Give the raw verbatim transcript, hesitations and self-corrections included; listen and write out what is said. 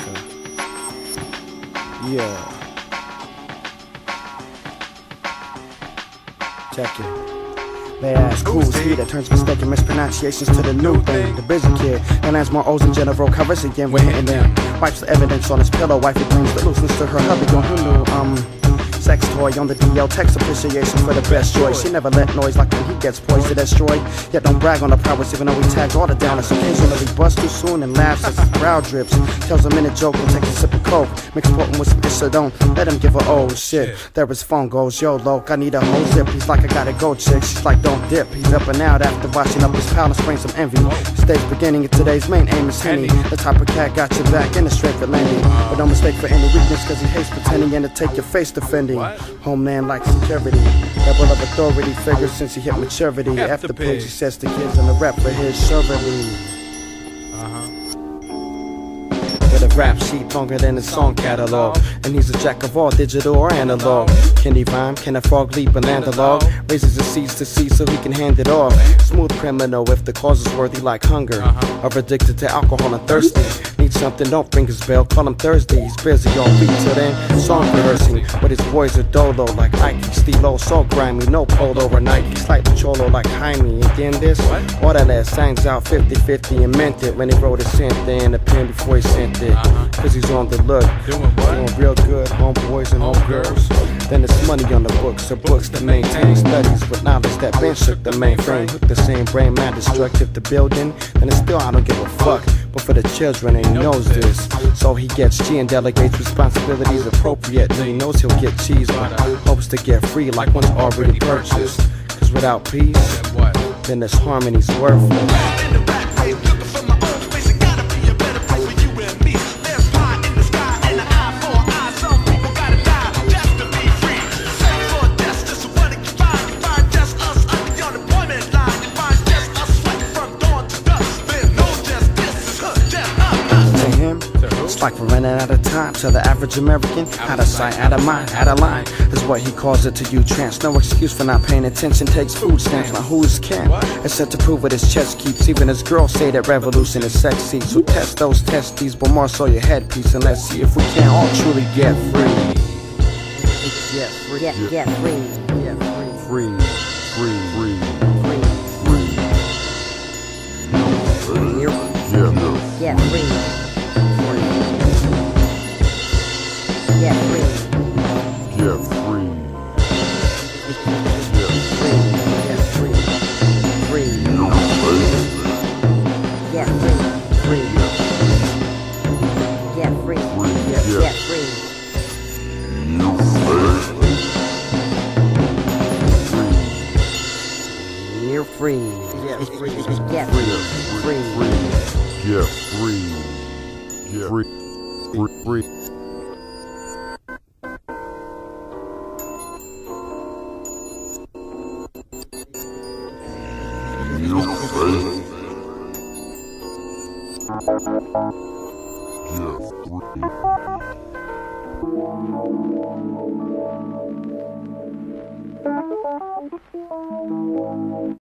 America. Yeah. Check it. They ask who's he that turns mistaken mispronunciations to the new thing, the busy kid, and as more O's in general covers again, we're hitting them. Wipes the evidence on his pillow, wife who brings the looseness to her hubby on her new, um... sex toy on the D L, text appreciation for the best choice. She never let noise like when he gets poised to destroy. Yet don't brag on the prowess even though we tag all the downers. Occasionally bust too soon and laughs as his brow drips. Tells him in a joke and takes a sip of coke. Mix Portland with some Isidone, let him give her old shit. There his phone goes, yo loke, I need a whole zip. He's like I gotta go chick, she's like don't dip. He's up and out after watching up his pal and spraying some envy. Mistakes beginning at today's main aim is Henny. The type of cat got your back in the straight for landing. But no mistake for any weakness cause he hates pretending and to take your face defending. What? Homeland like security, level of authority figures since he hit maturity. F After Pooch, he says the kids in the rap for his survey. Uh-huh. The rap sheet longer than his song catalog, and he's a jack of all digital or analog. Can he rhyme? Can a frog leap and land a log? Raises the seeds to see so he can hand it off. Smooth criminal if the cause is worthy like hunger, or addicted to alcohol and thirsty. Need something? Don't ring his bell. Call him Thursday. He's busy all week till then. Song rehearsing, but his boys are dolo like Ike, Stilo, so grimy, no polo or Nike, slightly cholo like Jaime. Again this, all that ass signs out fifty fifty and meant it when he wrote his synth and a pen before he sent it. Uh-huh. Cause he's on the look, doing what? Doing real good, homeboys and homegirls. Then there's money on the books, or books to maintain studies with knowledge that been shook the main frame. With the same brain, mind destructive to building, and it's still I don't give a fuck. But for the children, and he knows this, so he gets G and delegates responsibilities appropriate. And he knows he'll get cheese, but hopes to get free like one's already purchased. Cause without peace, then this harmony's worthless. Like we're running out of time to the average American. Out of sight, out of mind, out of line is what he calls it to you, trance. No excuse for not paying attention. Takes food stamps, now who's can? It's set to prove what his chest keeps. Even his girls say that revolution is sexy. So test those testes, but more so your headpiece. And let's see if we can all truly get free. Get free, get free, get free, get free, free, free, free, free, free, free, get free. Yeah, free. Yeah, free. Yeah, free. Yeah, free. Free. No, yeah, free. Free. Yeah, free. Free. Yeah, free. No, free. You're free. Yeah, free. Yeah, free. Free. Yeah, free. Yeah, free. Free. Free.